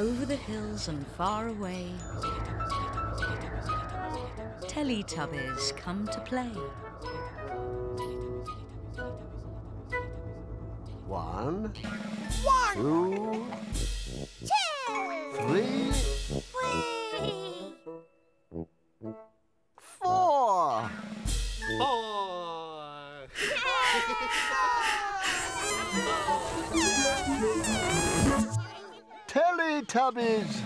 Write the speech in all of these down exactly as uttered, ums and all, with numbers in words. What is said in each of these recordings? over the hills and far away, Teletubbies come to play. One, One. two, two. Three, three, four, four. Teletubbies.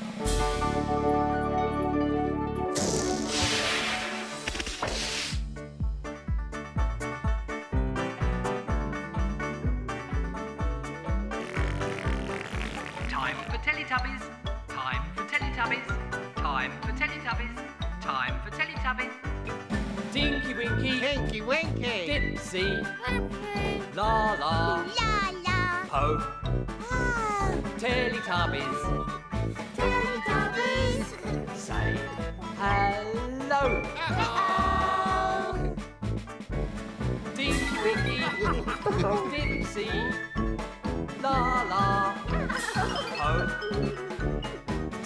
Time for Teletubbies. Time for Teletubbies. Time for Teletubbies. Time for Teletubbies. Tinky Winky. Tinky Winky. Dipsy. Laa-Laa. Laa-Laa. Po. Po. Teletubbies. Teletubbies. Say hello. Hello. Tinky Winky. Dipsy. Laa-Laa. Po.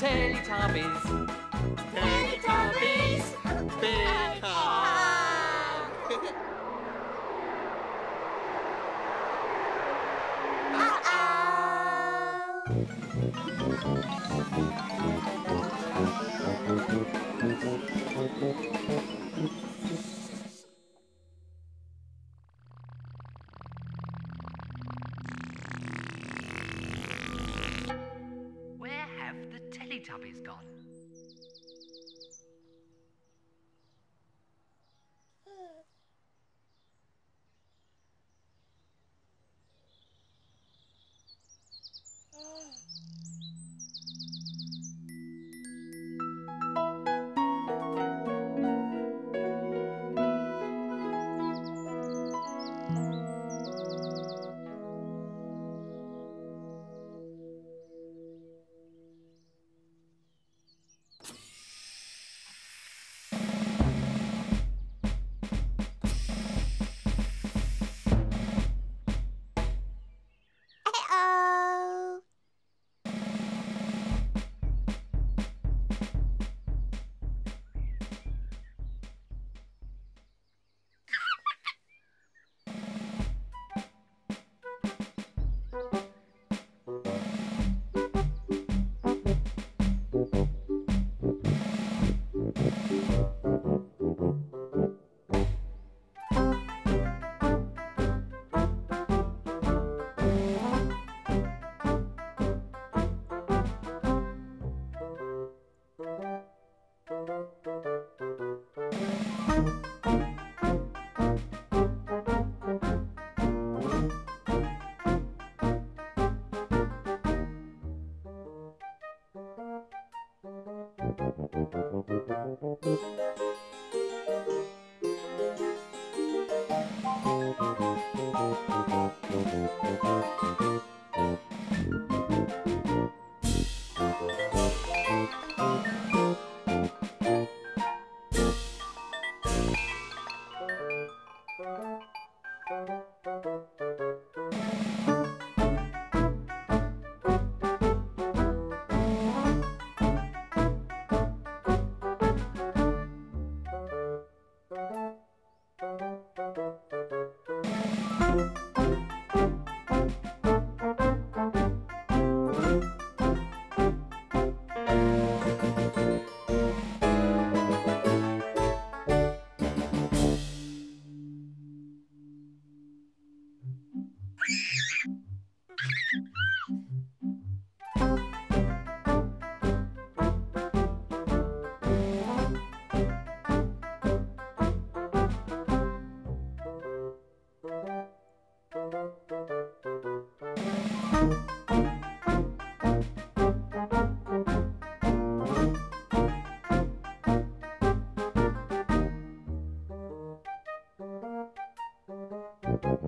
Teletubbies. Teletubbies. Big hug. Where have the Teletubbies gone?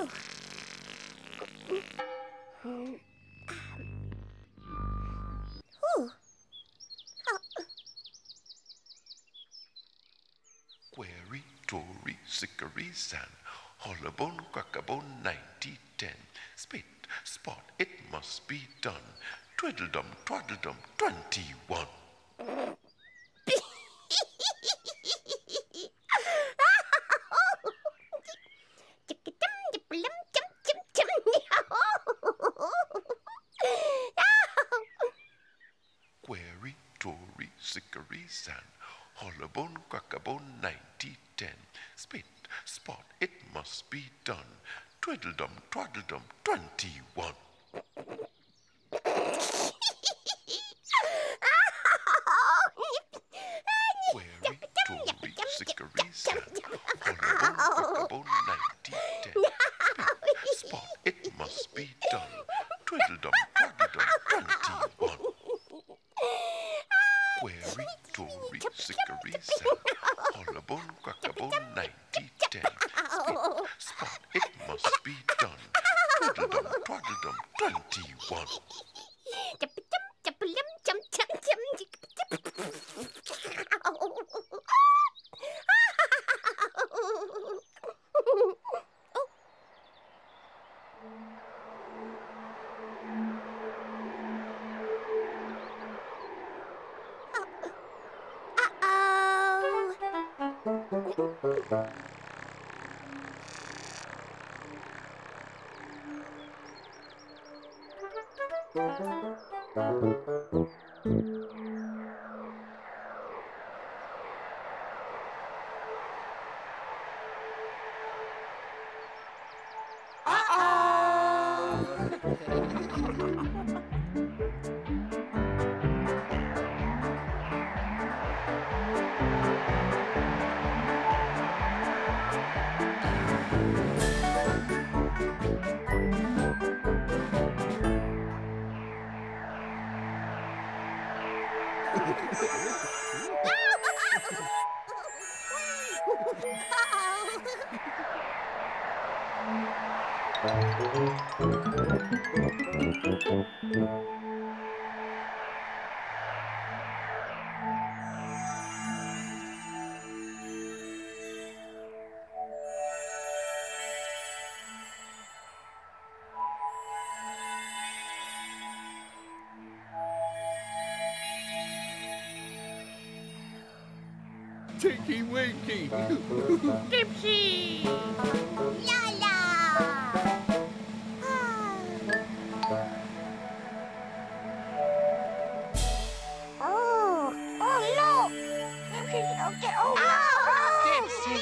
Um. Oh. Query, Tory, Sickery, San, Hollabone, Quackabone, ninety, ten. Spit, spot, it must be done. Twiddledum, twaddledum, twenty-one. Query, Tory, Sickery, San, Hollabone, Quackabone, ninety, ten. Spit, spot, it must be done. Twiddledum, twaddledum, twenty-one. Query, Tory, Sickery, San, Hollabone, Quackabone, ninety, ten. Spit, spot, it must be done. Twiddledum, twaddledum, twenty-one. Query, Tory, Sickery, San, Hollabone, Quackabone, ninety, ten. Spit, spot, it must be done. Twaddledum, twaddledum, twenty-one. Tinky Winky! Dipsy! Laa-Laa! Oh. Oh, oh no! Okay, okay, oh no! Dipsy!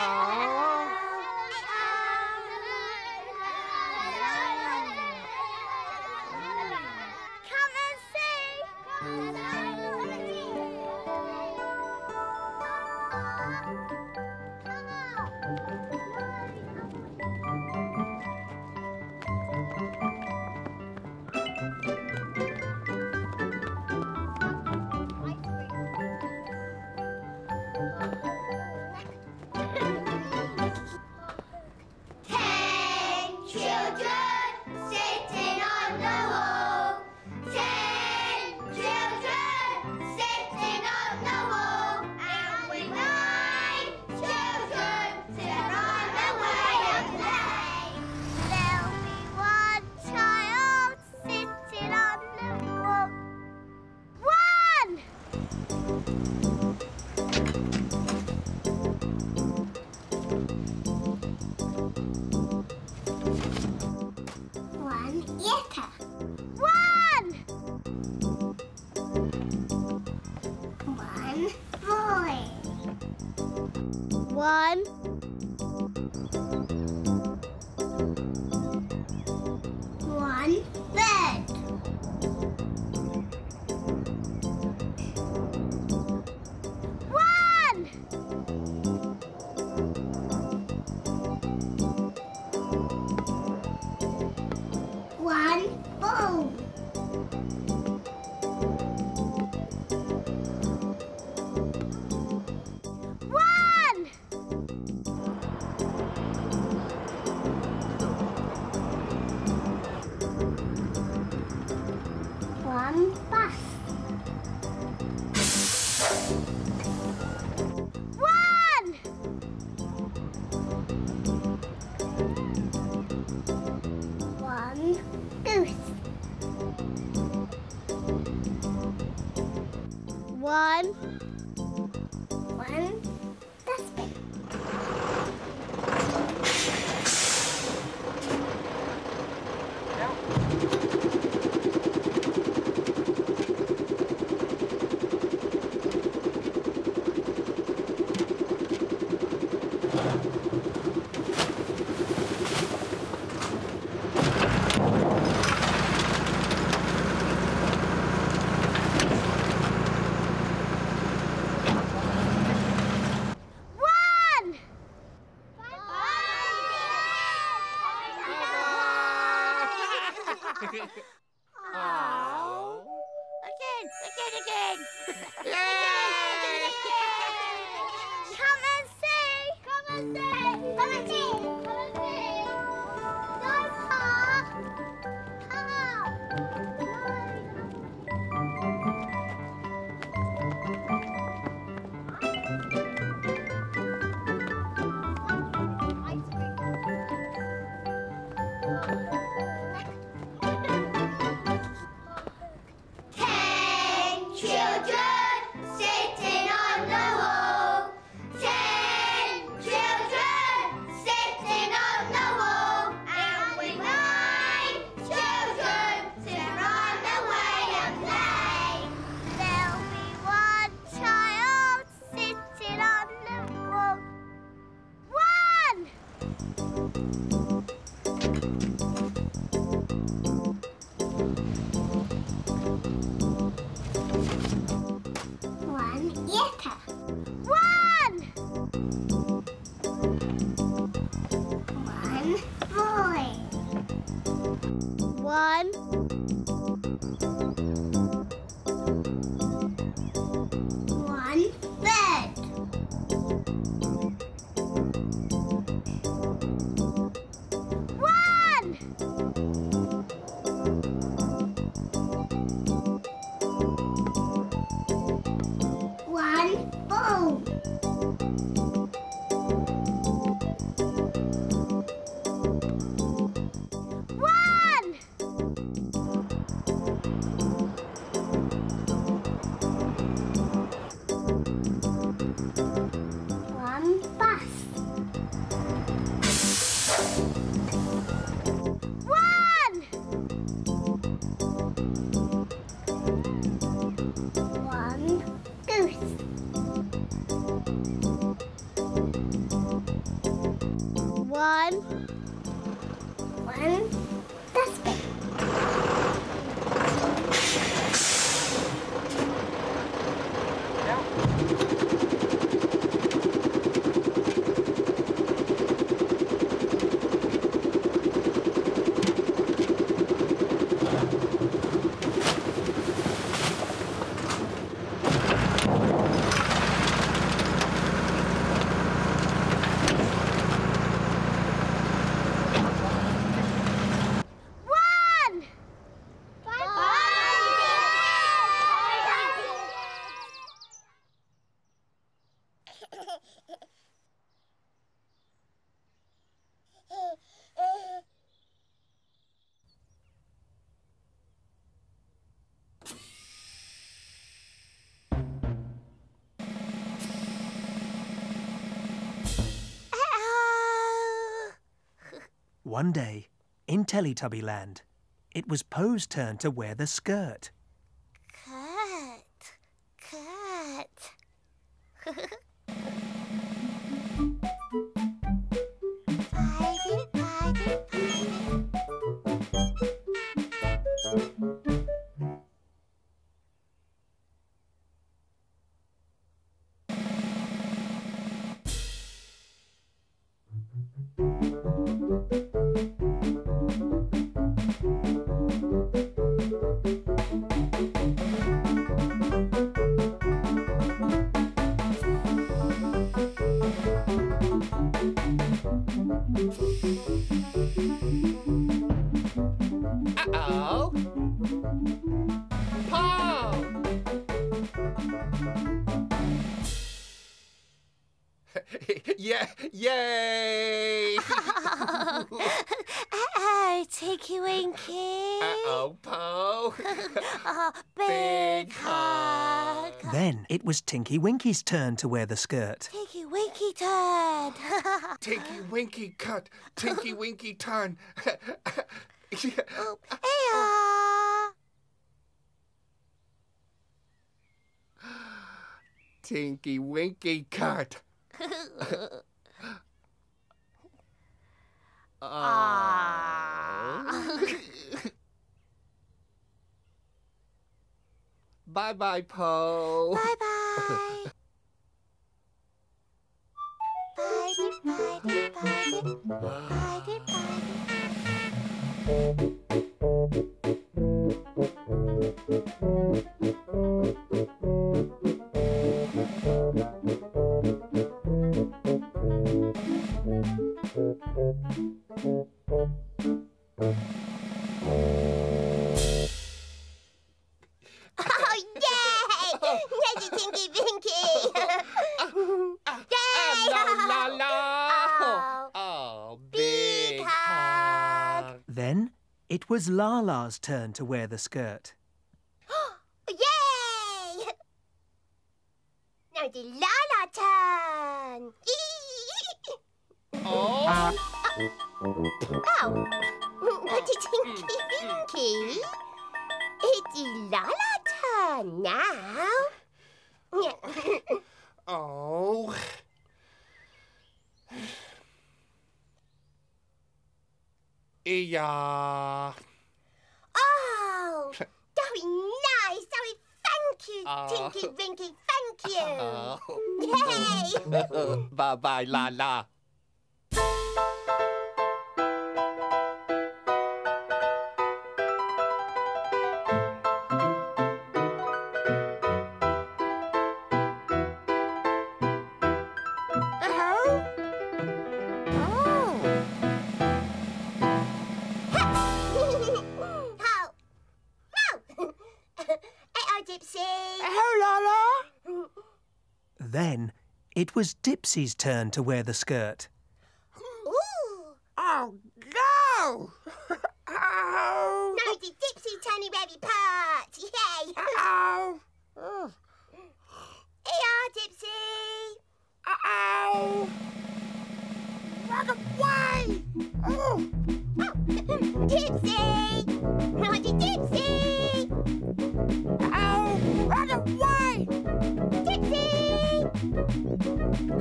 Uh-oh! One! One. One. That's big. One day, in Teletubbyland, it was Po's turn to wear the skirt. Skirt, skirt. Yeah, yay! Uh-oh, uh-oh, Tinky Winky. Uh-oh, Po. Oh, big hug. Then it was Tinky Winky's turn to wear the skirt. Tinky Winky turn! Tinky Winky cut, Tinky Winky turn. Tinky Winky cut. Bye-bye, Po. Bye-bye. It was Laa-Laa's turn to wear the skirt. Yay! Now the Laa-Laa turn! Oh! Uh. Oh! Not the Tinky Winky! It's the Laa-Laa turn now! Oh! Yeah. Oh, very nice, very funky, uh, Tinky Winky, thank you. Uh, Yay! Bye bye, Laa-Laa. Dipsy. Oh, Laa-Laa. Then it was Dipsy's turn to wear the skirt. Ooh. Oh, go! Oh. No, the Dipsy tiny baby part. Yay! Uh-oh. Oh. Here, Dipsy. Uh-oh. Run away! Oh. Oh. Dipsy! I want the Dipsy! Oh, run away! Dipsy!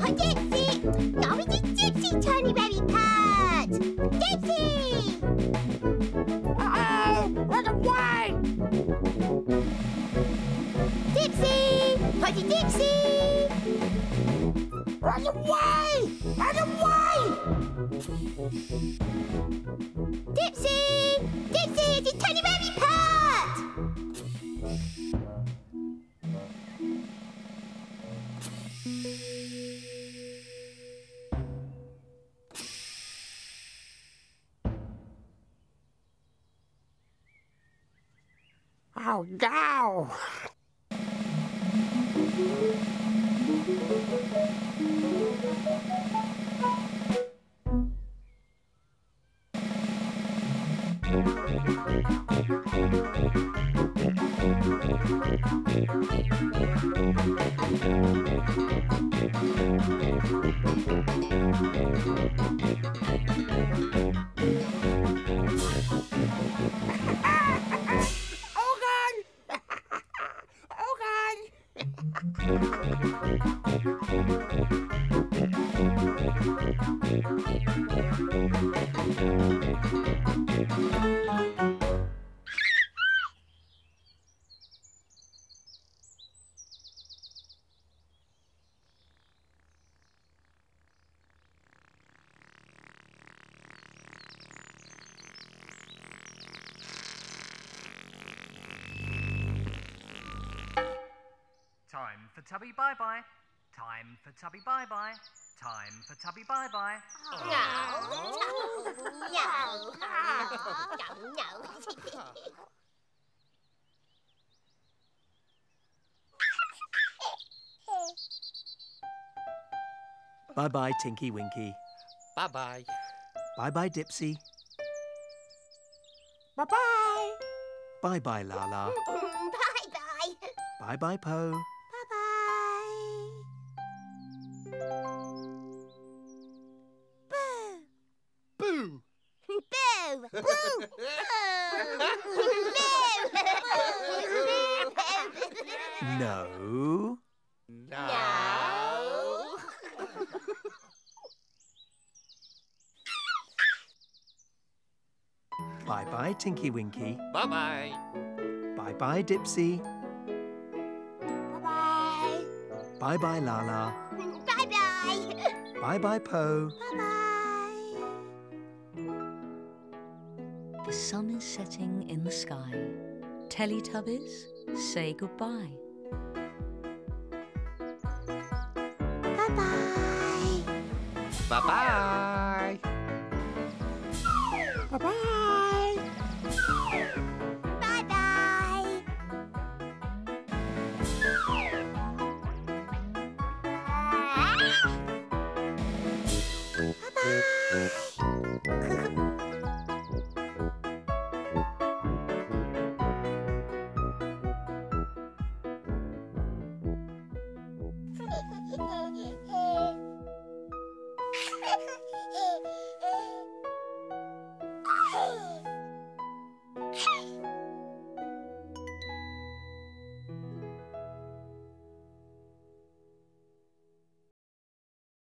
Oh, Dipsy! Now it's a Dipsy tiny baby cat! Dipsy! Uh-oh, run away! Dipsy! Oh, the Dipsy! Run away! Run away! Dipsy! Dipsy, it's a tiny baby cat! Oh, go! Time for Tubby bye-bye. Time for Tubby bye-bye. Time for Tubby bye-bye. Oh. No. No. No. No. No. No. Bye-bye, Tinky Winky. Bye-bye. Bye-bye, Dipsy. Bye-bye. Bye-bye, Laa-Laa. Bye-bye. Bye-bye, Po. you? No. Bye-bye, Tinky Winky. Bye-bye. Bye-bye, Dipsy. Bye-bye. Bye-bye, Laa-Laa. Bye-bye. Bye-bye, Po. Bye-bye. The sun is setting in the sky. Teletubbies, say goodbye. Bye-bye. Bye-bye. Bye-bye. Bye-bye.